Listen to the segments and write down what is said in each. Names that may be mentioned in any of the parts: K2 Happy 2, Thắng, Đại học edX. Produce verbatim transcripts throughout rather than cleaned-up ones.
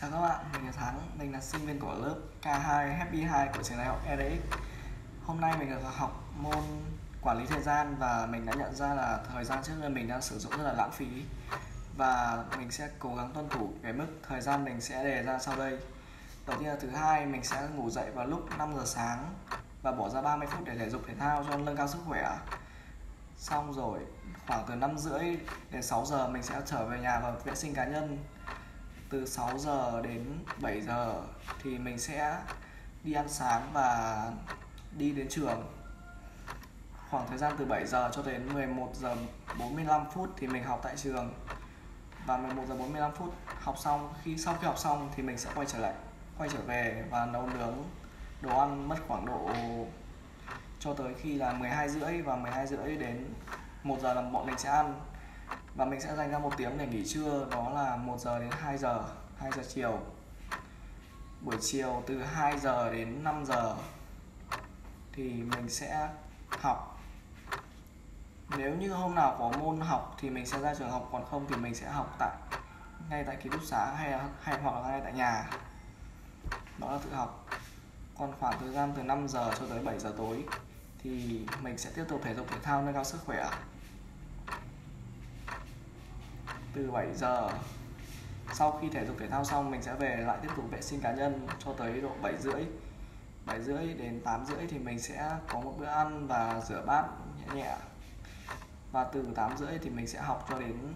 Chào các bạn, mình là Thắng, mình là sinh viên của lớp K hai Happy hai của trường Đại học edX. Hôm nay mình được học môn quản lý thời gian và mình đã nhận ra là thời gian trước đây mình đang sử dụng rất là lãng phí. Và mình sẽ cố gắng tuân thủ cái mức thời gian mình sẽ đề ra sau đây. Đầu tiên là thứ hai, mình sẽ ngủ dậy vào lúc năm giờ sáng và bỏ ra ba mươi phút để thể dục thể thao cho nâng cao sức khỏe. Xong rồi, khoảng từ năm rưỡi đến sáu giờ mình sẽ trở về nhà và vệ sinh cá nhân. Từ sáu giờ đến bảy giờ thì mình sẽ đi ăn sáng và đi đến trường. Khoảng thời gian từ bảy giờ cho đến mười một giờ bốn mươi lăm phút thì mình học tại trường. Và mười một giờ bốn mươi lăm phút học xong, khi sau khi học xong thì mình sẽ quay trở lại, quay trở về và nấu nướng đồ ăn mất khoảng độ cho tới khi là mười hai rưỡi, và mười hai rưỡi đến một giờ là bọn mình sẽ ăn. Và mình sẽ dành ra một tiếng để nghỉ trưa, đó là một giờ đến hai giờ, hai giờ chiều. Buổi chiều từ hai giờ đến năm giờ thì mình sẽ học. Nếu như hôm nào có môn học thì mình sẽ ra trường học, còn không thì mình sẽ học tại ngay tại ký túc xá hay là, hay hoặc là ngay tại nhà. Đó là tự học. Còn khoảng thời gian từ năm giờ cho tới bảy giờ tối thì mình sẽ tiếp tục thể dục thể thao nâng cao sức khỏe. Từ bảy giờ, sau khi thể dục thể thao xong mình sẽ về lại tiếp tục vệ sinh cá nhân cho tới độ bảy rưỡi. bảy rưỡi đến tám rưỡi thì mình sẽ có một bữa ăn và rửa bát nhẹ nhẹ. Và từ tám rưỡi thì mình sẽ học cho đến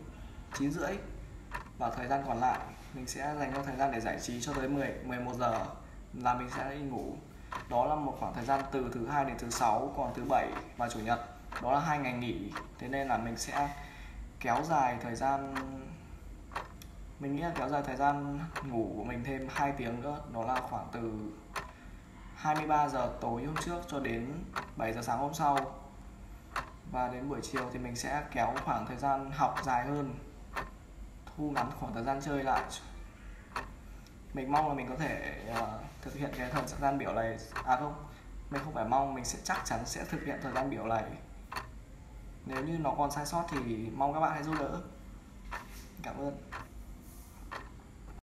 chín rưỡi. Và thời gian còn lại mình sẽ dành cho thời gian để giải trí cho tới mười, mười một giờ là mình sẽ đi ngủ. Đó là một khoảng thời gian từ thứ hai đến thứ sáu, còn thứ bảy và chủ nhật đó là hai ngày nghỉ. Thế nên là mình sẽ kéo dài thời gian, mình nghĩ là kéo dài thời gian ngủ của mình thêm hai tiếng nữa, đó là khoảng từ hai mươi ba giờ tối hôm trước cho đến bảy giờ sáng hôm sau. Và đến buổi chiều thì mình sẽ kéo khoảng thời gian học dài hơn, thu ngắn khoảng thời gian chơi lại. Mình mong là mình có thể uh, thực hiện cái thời gian biểu này, à không, mình không phải mong, mình sẽ chắc chắn sẽ thực hiện thời gian biểu này. Nếu như nó còn sai sót thì mong các bạn hãy giúp đỡ. Cảm ơn.